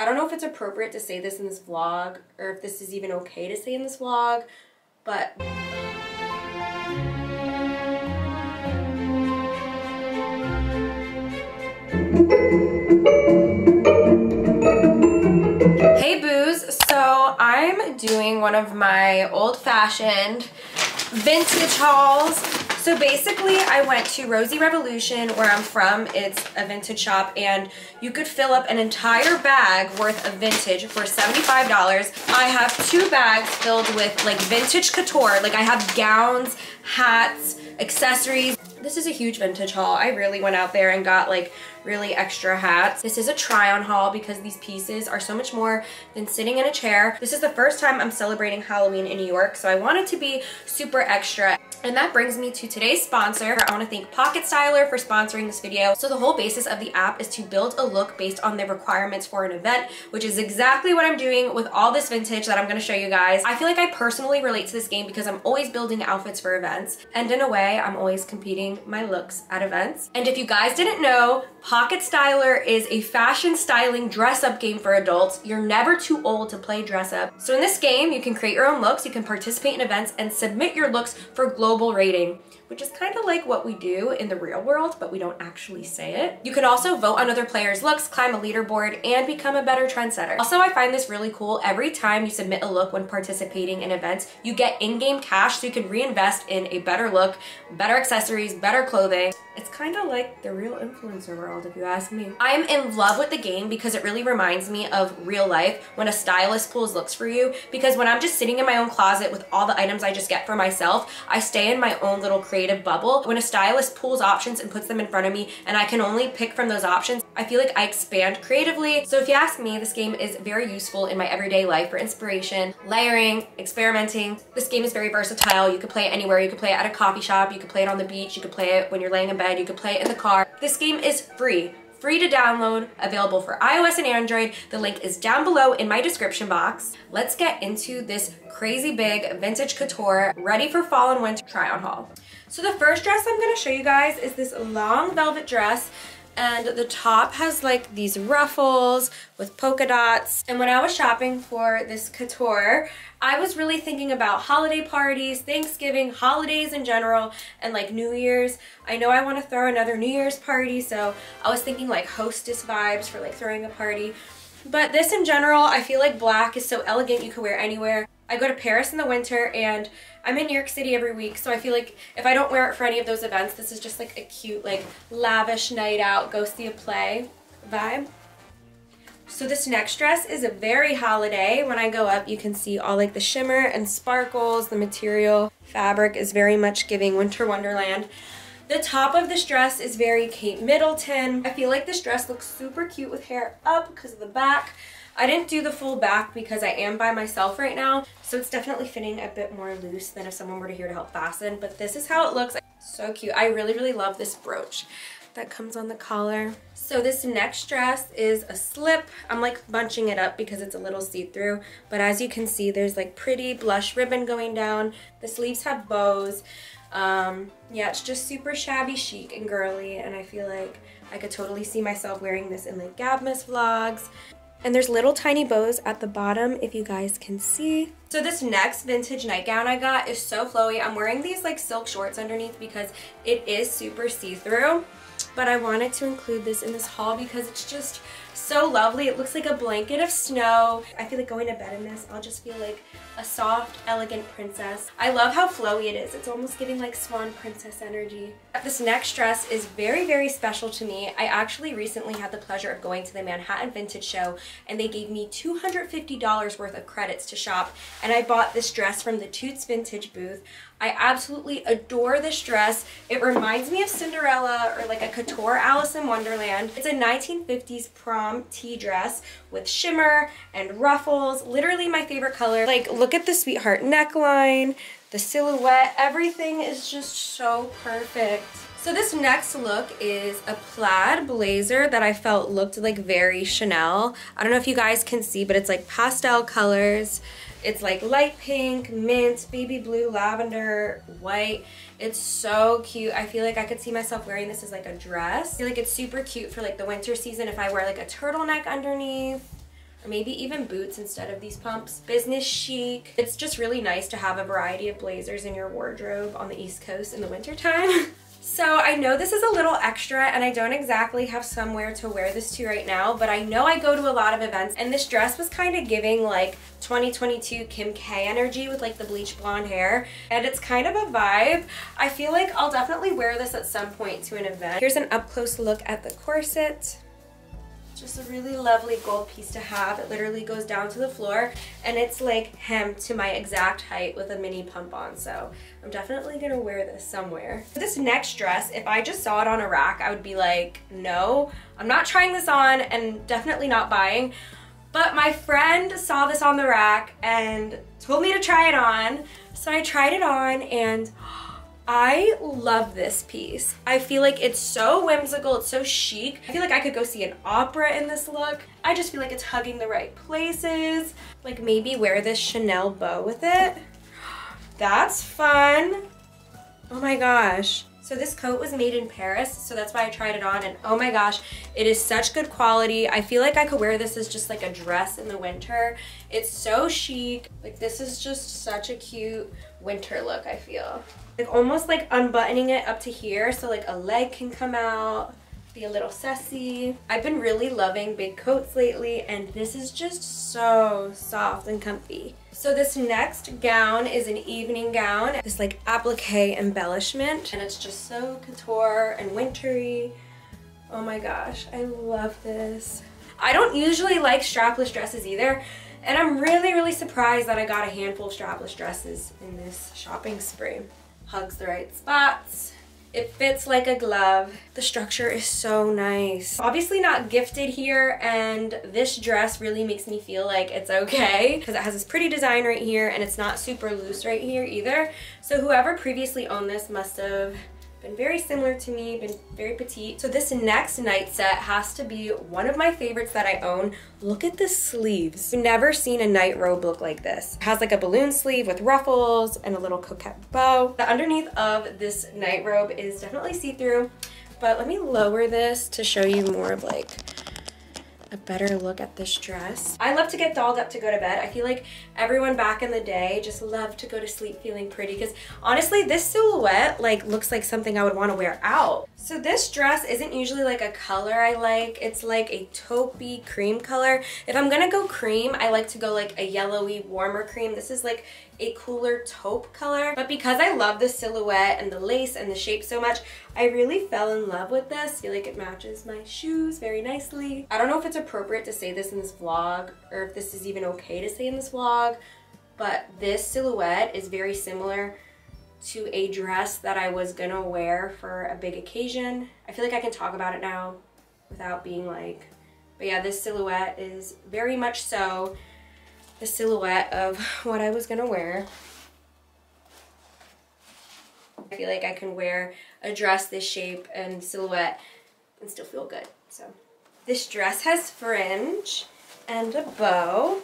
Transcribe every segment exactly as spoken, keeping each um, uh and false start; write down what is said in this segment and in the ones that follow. I don't know if it's appropriate to say this in this vlog, or if this is even okay to say in this vlog, but... Hey boos! So I'm doing one of my old-fashioned vintage hauls. So basically I went to Rosie Revolution, where I'm from. It's a vintage shop, and you could fill up an entire bag worth of vintage for seventy-five dollars. I have two bags filled with like vintage couture. Like I have gowns, hats, accessories. This is a huge vintage haul. I really went out there and got like really extra hats. This is a try on haul because these pieces are so much more than sitting in a chair. This is the first time I'm celebrating Halloween in New York, so I wanted to be super extra. And that brings me to today's sponsor. I want to thank Pocket Styler for sponsoring this video. So the whole basis of the app is to build a look based on the requirements for an event, which is exactly what I'm doing with all this vintage that I'm going to show you guys. I feel like I personally relate to this game because I'm always building outfits for events, and in a way I'm always competing my looks at events. And if you guys didn't know, Pocket Styler is a fashion styling dress-up game for adults. You're never too old to play dress-up. So in this game, you can create your own looks, you can participate in events, and submit your looks for global rating, which is kind of like what we do in the real world, but we don't actually say it. You can also vote on other players' looks, climb a leaderboard, and become a better trendsetter. Also, I find this really cool. Every time you submit a look when participating in events, you get in-game cash so you can reinvest in a better look, better accessories, better clothing. It's kind of like the real influencer world, if you ask me. I am in love with the game because it really reminds me of real life when a stylist pulls looks for you, because when I'm just sitting in my own closet with all the items I just get for myself, I stay in my own little creative bubble. When a stylist pulls options and puts them in front of me and I can only pick from those options, I feel like I expand creatively. So if you ask me, this game is very useful in my everyday life for inspiration, layering, experimenting. This game is very versatile. You could play it anywhere. You could play it at a coffee shop. You could play it on the beach. You could play it when you're laying in bed. You could play it in the car. This game is free, free to download, available for iOS and Android. The link is down below in my description box. Let's get into this crazy big vintage couture, ready for fall and winter try on haul. So the first dress I'm gonna show you guys is this long velvet dress, and the top has like these ruffles with polka dots. And when I was shopping for this couture, I was really thinking about holiday parties, Thanksgiving, holidays in general, and like New Year's. I know I want to throw another New Year's party, so I was thinking like hostess vibes for like throwing a party. But this in general, I feel like black is so elegant, you could wear anywhere. I go to Paris in the winter and I'm in New York City every week, so I feel like if I don't wear it for any of those events, this is just like a cute, like lavish night out, go see a play vibe. So this next dress is a very holiday. When I go up, you can see all like the shimmer and sparkles. The material fabric is very much giving Winter Wonderland. The top of this dress is very Kate Middleton. I feel like this dress looks super cute with hair up because of the back. I didn't do the full back because I am by myself right now, so it's definitely fitting a bit more loose than if someone were here to help fasten, but this is how it looks. So cute. I really, really love this brooch that comes on the collar. So this next dress is a slip. I'm like bunching it up because it's a little see-through, but as you can see, there's like pretty blush ribbon going down. The sleeves have bows. Um, yeah, it's just super shabby chic and girly, and I feel like I could totally see myself wearing this in like Gabmas vlogs. And there's little tiny bows at the bottom if you guys can see. So this next vintage nightgown I got is so flowy. I'm wearing these like silk shorts underneath because it is super see-through. But I wanted to include this in this haul because it's just so lovely. It looks like a blanket of snow. I feel like going to bed in this, I'll just feel like a soft, elegant princess. I love how flowy it is. It's almost giving like swan princess energy. This next dress is very, very special to me. I actually recently had the pleasure of going to the Manhattan Vintage Show, and they gave me two hundred fifty dollars worth of credits to shop, and I bought this dress from the Toots vintage booth. I absolutely adore this dress. It reminds me of Cinderella or like a couture Alice in Wonderland. It's a nineteen fifties prom tea dress with shimmer and ruffles, literally my favorite color. Like, look at the sweetheart neckline, the silhouette, everything is just so perfect. So this next look is a plaid blazer that I felt looked like very Chanel. I don't know if you guys can see, but it's like pastel colors. It's like light pink, mint, baby blue, lavender, white. It's so cute. I feel like I could see myself wearing this as like a dress. I feel like it's super cute for like the winter season if I wear like a turtleneck underneath. or maybe even boots instead of these pumps. Business chic. It's just really nice to have a variety of blazers in your wardrobe on the East Coast in the wintertime. So I know this is a little extra and I don't exactly have somewhere to wear this to right now, but I know I go to a lot of events and this dress was kind of giving like twenty twenty-two Kim K energy with like the bleach blonde hair, and it's kind of a vibe. I feel like I'll definitely wear this at some point to an event. Here's an up-close look at the corset. Just a really lovely gold piece to have. It literally goes down to the floor and it's like hemmed to my exact height with a mini pump on, so I'm definitely gonna wear this somewhere. For this next dress, if I just saw it on a rack, I would be like, no, I'm not trying this on and definitely not buying. But my friend saw this on the rack and told me to try it on, so I tried it on and I love this piece. I feel like it's so whimsical, it's so chic. I feel like I could go see an opera in this look. I just feel like it's hugging the right places. Like maybe wear this Chanel bow with it. That's fun. Oh my gosh. So this coat was made in Paris, so that's why I tried it on, and oh my gosh, it is such good quality. I feel like I could wear this as just like a dress in the winter. It's so chic. Like this is just such a cute winter look, I feel. Like almost like unbuttoning it up to here so like a leg can come out, be a little sassy. I've been really loving big coats lately and this is just so soft and comfy. So this next gown is an evening gown, this like applique embellishment, and it's just so couture and wintry. Oh my gosh, I love this. I don't usually like strapless dresses either, and I'm really really surprised that I got a handful of strapless dresses in this shopping spree. Hugs the right spots. It fits like a glove. The structure is so nice. Obviously not gifted here, and this dress really makes me feel like it's okay because it has this pretty design right here and it's not super loose right here either. So whoever previously owned this must have been very similar to me, been very petite. So this next night set has to be one of my favorites that I own. Look at the sleeves. I've never seen a night robe look like this. It has like a balloon sleeve with ruffles and a little coquette bow. The underneath of this night robe is definitely see-through, but let me lower this to show you more of like a better look at this dress. I love to get dolled up to go to bed. I feel like everyone back in the day just loved to go to sleep feeling pretty, because honestly this silhouette like looks like something I would want to wear out. So this dress isn't usually like a color I like. It's like a taupey cream color. If I'm gonna go cream, I like to go like a yellowy warmer cream. This is like a cooler taupe color, but because I love the silhouette and the lace and the shape so much, I really fell in love with this. I feel like it matches my shoes very nicely. I don't know if it's appropriate to say this in this vlog or if this is even okay to say in this vlog, but this silhouette is very similar to a dress that I was gonna wear for a big occasion. I feel like I can talk about it now without being like, but yeah, this silhouette is very much so the silhouette of what I was gonna wear. I feel like I can wear a dress this shape and silhouette and still feel good. So this dress has fringe and a bow.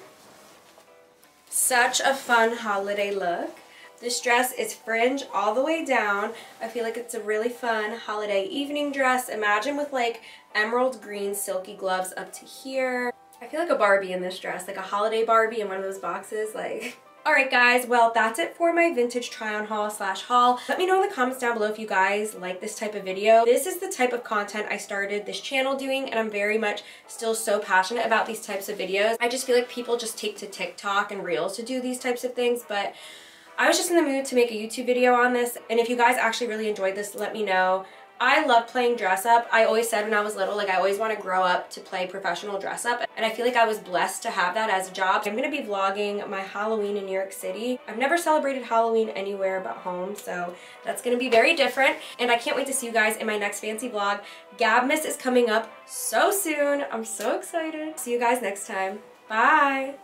Such a fun holiday look. This dress is fringe all the way down. I feel like it's a really fun holiday evening dress. Imagine with like emerald green silky gloves up to here. I feel like a Barbie in this dress, like a holiday Barbie in one of those boxes, like. All right guys, well that's it for my vintage try on haul slash haul. Let me know in the comments down below if you guys like this type of video. This is the type of content I started this channel doing, and I'm very much still so passionate about these types of videos. I just feel like people just take to TikTok and Reels to do these types of things, but I was just in the mood to make a YouTube video on this, and if you guys actually really enjoyed this, let me know. I love playing dress up. I always said when I was little, like I always want to grow up to play professional dress up, and I feel like I was blessed to have that as a job. I'm going to be vlogging my Halloween in New York City. I've never celebrated Halloween anywhere but home, so that's going to be very different, and I can't wait to see you guys in my next fancy vlog. Gabmas is coming up so soon. I'm so excited. See you guys next time. Bye!